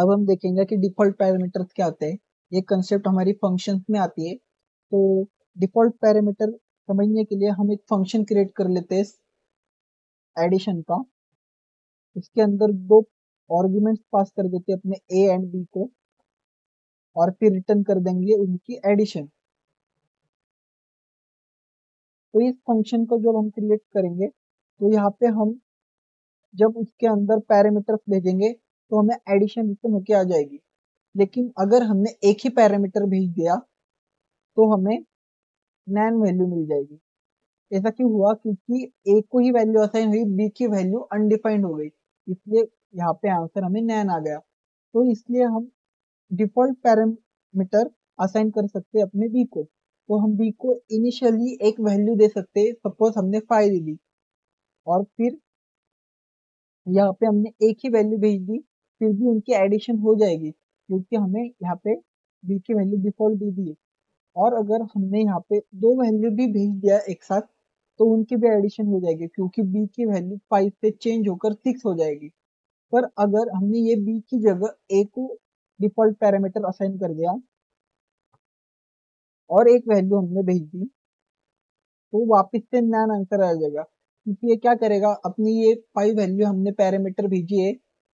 अब हम देखेंगे कि डिफॉल्ट पैरामीटर क्या होते हैं। ये कंसेप्ट हमारी फंक्शन में आती है, तो डिफॉल्ट पैरामीटर समझने के लिए हम एक फंक्शन क्रिएट कर लेते हैं एडिशन का। इसके अंदर दो आर्ग्यूमेंट्स पास कर देते हैं अपने ए एंड बी को, और फिर रिटर्न कर देंगे उनकी एडिशन। तो इस फंक्शन को जब हम क्रिएट करेंगे तो यहाँ पे हम जब उसके अंदर पैरामीटर्स भेजेंगे तो हमें एडिशन रिटर्न होके आ जाएगी। लेकिन अगर हमने एक ही पैरामीटर भेज दिया तो हमें नैन वैल्यू मिल जाएगी। ऐसा क्यों हुआ? क्योंकि ए को ही वैल्यू असाइन हुई, बी की वैल्यू अनडिफाइंड हो गई, इसलिए यहाँ पे आंसर हमें नैन आ गया। तो इसलिए हम डिफॉल्ट पैरामीटर असाइन कर सकते हैं अपने बी को। तो हम बी को इनिशियली एक वैल्यू दे सकते हैं, सपोज हमने 5 दे दी और फिर यहाँ पे हमने एक ही वैल्यू भेज दी, फिर भी उनकी एडिशन हो जाएगी क्योंकि हमें यहाँ पे बी की वैल्यू डिफॉल्ट दे दी है। और अगर हमने यहाँ पे दो वैल्यू भी भेज दिया एक साथ तो उनकी भी एडिशन हो जाएगी क्योंकि बी की वैल्यू 5 से चेंज होकर 6 हो जाएगी। पर अगर हमने ये बी की जगह ए को डिफॉल्ट पैरामीटर असाइन कर दिया और एक वैल्यू हमने भेज दी तो वापस से नैन आंसर आ जाएगा, क्योंकि ये क्या करेगा, अपनी ये 5 वैल्यू हमने पैरामीटर भेजी है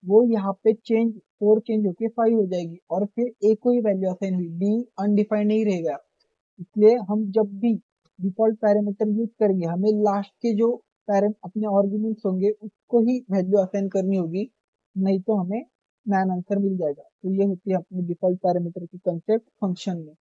वो यहाँ पे चेंज 4 चेंज होके 5 हो जाएगी और फिर ए को ही वैल्यू असाइन हुई, बी अनडिफाइंड नहीं रहेगा। इसलिए हम जब भी डिफॉल्ट पैरामीटर यूज करेंगे हमें लास्ट के जो अपने आर्ग्यूमेंट्स होंगे उसको ही वैल्यू असाइन करनी होगी, नहीं तो हमें नैन आंसर मिल जाएगा। तो ये होती है अपने डिफॉल्ट पैरामीटर की कंसेप्ट फंक्शन में।